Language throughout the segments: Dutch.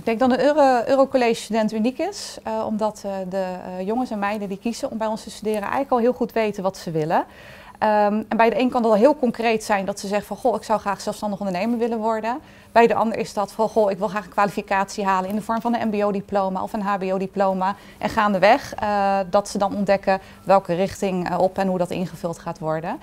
Ik denk dat de EuroCollege student uniek is, omdat de jongens en meiden die kiezen om bij ons te studeren eigenlijk al heel goed weten wat ze willen. En bij de een kan dat al heel concreet zijn dat ze zeggen van goh, ik zou graag zelfstandig ondernemer willen worden. Bij de ander is dat van goh, ik wil graag een kwalificatie halen in de vorm van een mbo-diploma of een hbo-diploma. En gaandeweg dat ze dan ontdekken welke richting op en hoe dat ingevuld gaat worden.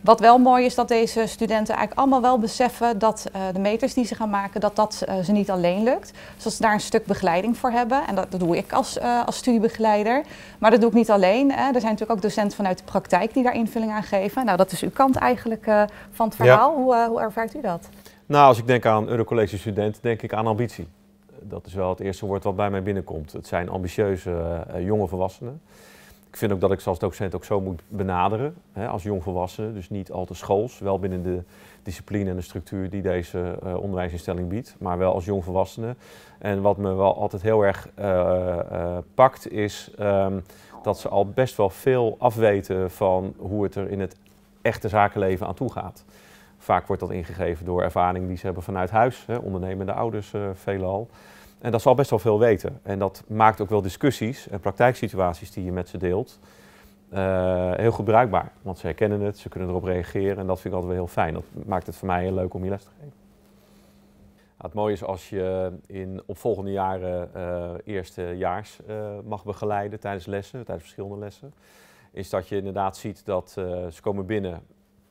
Wat wel mooi is dat deze studenten eigenlijk allemaal wel beseffen dat de meters die ze gaan maken, dat ze niet alleen lukt. Dus dat ze daar een stuk begeleiding voor hebben. En dat doe ik als studiebegeleider. Maar dat doe ik niet alleen. Er zijn natuurlijk ook docenten vanuit de praktijk die daar invulling aan geven. Nou, dat is uw kant eigenlijk van het verhaal. Ja. Hoe ervaart u dat? Nou, als ik denk aan EuroCollege student, denk ik aan ambitie. Dat is wel het eerste woord wat bij mij binnenkomt. Het zijn ambitieuze jonge volwassenen. Ik vind ook dat ik ze als docent ook zo moet benaderen, hè, als jong volwassene. Dus niet al te schools, wel binnen de discipline en de structuur die deze onderwijsinstelling biedt, maar wel als jong volwassene. En wat me wel altijd heel erg pakt is dat ze al best wel veel afweten van hoe het er in het echte zakenleven aan toe gaat. Vaak wordt dat ingegeven door ervaring die ze hebben vanuit huis, hè, ondernemende ouders veelal. En dat ze al best wel veel weten. En dat maakt ook wel discussies en praktijksituaties die je met ze deelt heel goed bruikbaar. Want ze herkennen het, ze kunnen erop reageren en dat vind ik altijd wel heel fijn. Dat maakt het voor mij heel leuk om je les te geven. Nou, het mooie is als je in opvolgende jaren eerstejaars mag begeleiden tijdens lessen, tijdens verschillende lessen. Is dat je inderdaad ziet dat ze komen binnen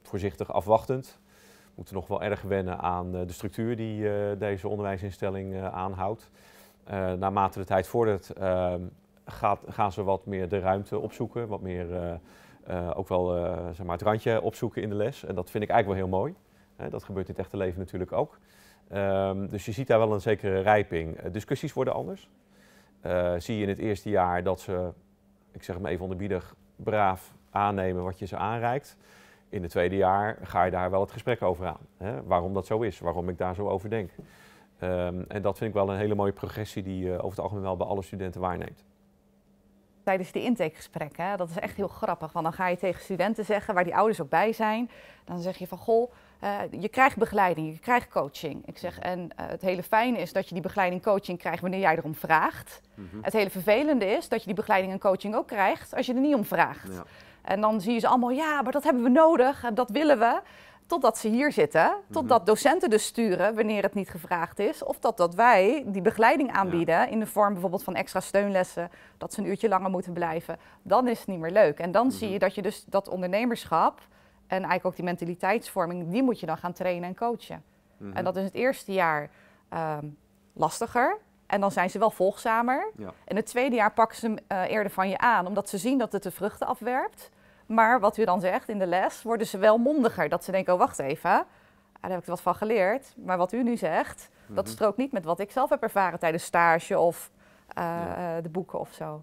voorzichtig afwachtend. We moeten nog wel erg wennen aan de structuur die deze onderwijsinstelling aanhoudt. Naarmate de tijd vordert gaan ze wat meer de ruimte opzoeken, wat meer ook wel zeg maar het randje opzoeken in de les. En dat vind ik eigenlijk wel heel mooi. Dat gebeurt in het echte leven natuurlijk ook. Dus je ziet daar wel een zekere rijping. Discussies worden anders. Zie je in het eerste jaar dat ze, ik zeg maar even onderbiedig, braaf aannemen wat je ze aanreikt. In het tweede jaar ga je daar wel het gesprek over aan. Hè? Waarom dat zo is, waarom ik daar zo over denk. En dat vind ik wel een hele mooie progressie die je over het algemeen wel bij alle studenten waarneemt. Tijdens die intakegesprekken, dat is echt heel grappig. Want dan ga je tegen studenten zeggen, waar die ouders ook bij zijn. Dan zeg je van, goh, je krijgt begeleiding, je krijgt coaching. Ik zeg, en het hele fijne is dat je die begeleiding coaching krijgt wanneer jij erom vraagt. Mm-hmm. Het hele vervelende is dat je die begeleiding en coaching ook krijgt als je er niet om vraagt. Ja. En dan zie je ze allemaal, ja, maar dat hebben we nodig, dat willen we. Totdat ze hier zitten, totdat docenten dus sturen wanneer het niet gevraagd is. Of dat wij die begeleiding aanbieden in de vorm bijvoorbeeld van extra steunlessen. Dat ze een uurtje langer moeten blijven. Dan is het niet meer leuk. En dan zie je dat je dus dat ondernemerschap en eigenlijk ook die mentaliteitsvorming, die moet je dan gaan trainen en coachen. En dat is het eerste jaar lastiger. En dan zijn ze wel volgzamer. Ja. En het tweede jaar pakken ze hem eerder van je aan, omdat ze zien dat het de vruchten afwerpt. Maar wat u dan zegt in de les, worden ze wel mondiger. Dat ze denken, oh wacht even, daar heb ik wat van geleerd. Maar wat u nu zegt, dat strookt niet met wat ik zelf heb ervaren tijdens stage of de boeken of zo.